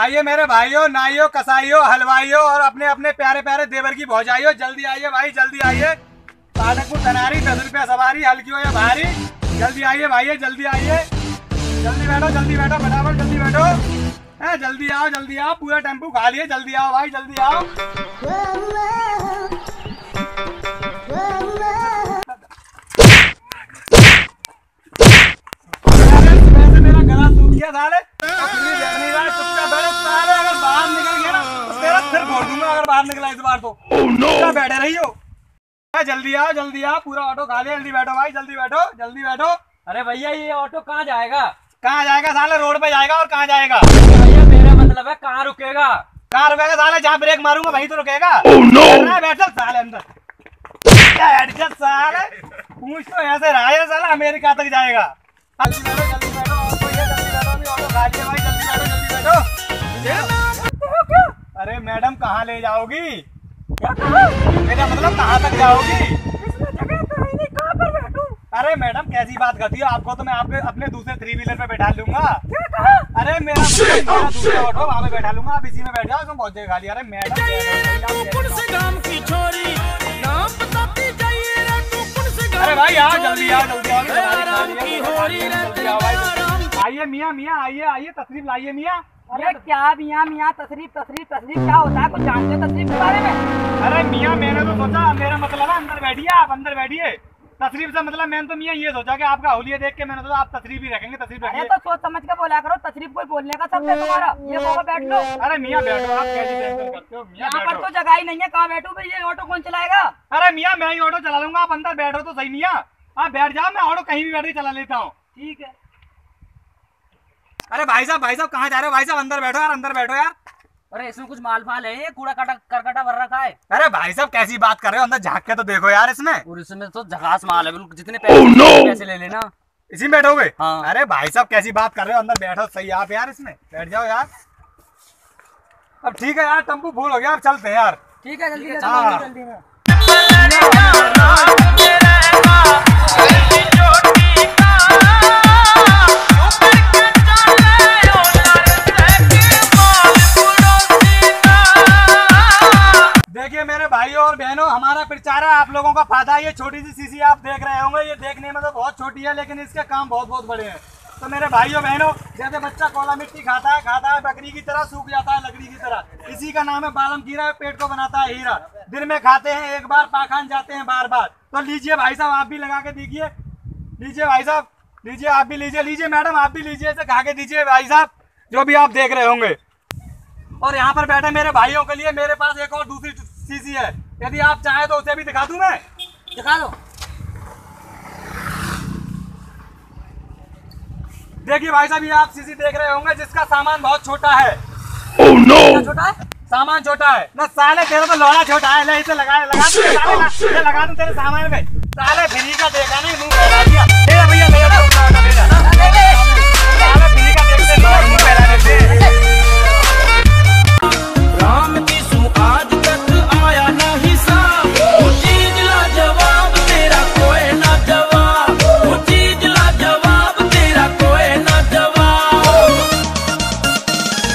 आइए मेरे भाइयों, नाइयों, कसाइयों, हलवाइयों और अपने अपने प्यारे प्यारे देवर की भौजाइयों, जल्दी आइए भाई, जल्दी आइए। पालकपुर तनारी 10 रुपया सवारी, हल्की हो या भारी, जल्दी आइए भाई, जल्दी आइए। जल्दी बैठो फटाफट, जल्दी बैठो है, जल्दी आओ, जल्दी आओ, पूरा टेम्पू खा लिए, जल्दी आओ भाई, जल्दी आओ। वैसे मेरा गला सूख गया साले, बाहर निकला इस बार तो। oh, no. बैठे रही हो, जल्दी आओ, जल्दी आओ, पूरा ऑटो खा लिया, जल्दी बैठो भाई, जल्दी बैठो, जल्दी बैठो। अरे भैया ये ऑटो कहाँ जाएगा? कहाँ जाएगा साला, रोड पे जाएगा और कहाँ जाएगा? भैया मेरा मतलब है कहाँ रुकेगा? कहाँ रुकेगा साला, जहाँ ब्रेक मारूंगा वही तो रुकेगा। oh, no. बैठ चल साले अंदर, बैठ चल साले, पूछ तो ऐसे रहा है साला अमेरिका तक जाएगा। जल्दी बैठो, जल्दी बैठो, ऑटो खा लिया भाई, जल्दी बैठो, जल्दी बैठो। अरे मैडम कहाँ ले जाओगी? मेरा मतलब कहाँ तक जाओगी? इसमें जगह तो है नहीं, कहाँ पर बैठूं? अरे मैडम कैसी बात करती हो, आपको तो मैं आपके अपने दूसरे 3 व्हीलर पे बैठा लूंगा। क्या कहा? अरे मेरा दूसरा ऑटो वहाँ पे बैठा लूंगा, आप इसी में बैठ जाओ, उसमें बहुत जगह खाली। अरे मैडम, अरे भाई यार जल्दी यार, जल्दी आइए मियाँ, मियाँ आइए, आइए तशरीफ लाइए मियाँ। अरे क्या मियाँ मियाँ, तशरीफ तशरीफ तशरीफ क्या होता है, कुछ जानते हो तशरीफ के बारे में? अरे मियाँ मैंने तो सोचा, मेरा मतलब है अंदर बैठिए, आप अंदर बैठिए। तशरीफ से मतलब मैंने तो मियाँ ये सोचा कि आपका होलिया देख के मैंने सोचा आप तशरीफ ही रखेंगे, तशरीफ रखेंगे। तो सोच समझ के बोला करो, तशरीफ कोई बोलने का शब्द है तुम्हारा? ये बोलो बैठ लो। अरे मियाँ बैठो, आप कैसे करते हो? यहाँ पर तो जगह ही नहीं है, कहाँ बैठो भाई, ये ऑटो कौन चलाएगा? अरे मियाँ मैं ही ऑटो चला लूंगा, आप अंदर बैठो तो सही मियाँ, आप बैठ जाओ, मैं ऑटो कहीं भी बैठ के चला लेता हूँ। ठीक है। अरे भाई साहब, भाई साहब कहाँ जा रहे हो? भाई साहब अंदर बैठो यार, अंदर बैठो यार। अरे इसमें कुछ माल फाल है, ये कूड़ा करकटा भर रखा है। अरे भाई साहब कैसी बात कर रहे हो, अंदर झाँक के तो देखो यार इसमें। और इसमें तो झकास माल है, जितने पैसे पैसे ले लेना, इसी में बैठोगे? हाँ। अरे भाई साहब कैसी बात कर रहे हो, अंदर बैठो सही आप यार, इसमें बैठ जाओ यार। अब ठीक है यार, टम्पू फूल हो गया, आप चलते हैं यार। ठीक है, जल्दी भाइयों और बहनों, हमारा प्रचार है आप लोगों का फायदा। ये छोटी सी सीसी आप देख रहे होंगे, ये देखने में तो बहुत छोटी है लेकिन इसके काम बहुत बहुत बड़े हैं। तो मेरे भाइयों बहनों, जैसे बच्चा कोला मिट्टी खाता है बकरी की तरह, सूख जाता है लकड़ी की तरह, इसी का नाम है बालम कीरा, पेट को बनाता है हीरा। दिन में खाते हैं एक बार, पाखान जाते हैं बार बार। तो लीजिए भाई साहब, आप भी लगा के देखिए, लीजिए भाई साहब, लीजिए आप भी, लीजिए लीजिए मैडम आप भी, लीजिए इसे खा के दीजिए भाई साहब, जो भी आप देख रहे होंगे। और यहाँ पर बैठे मेरे भाइयों के लिए मेरे पास एक और दूसरी सीसी है, यदि आप चाहें तो उसे भी दिखा दूं मैं। दिखा दो। देखिए भाई साहब, ये आप सीसी देख रहे होंगे जिसका सामान बहुत छोटा है। oh, no. छोटा है सामान, छोटा है ना साले, तेरा तो लोड़ा छोटा है, ले इसे लगा दो तेरे सामान में साले, फ्री का देखा नहीं, मुँह लगा दिया भैया।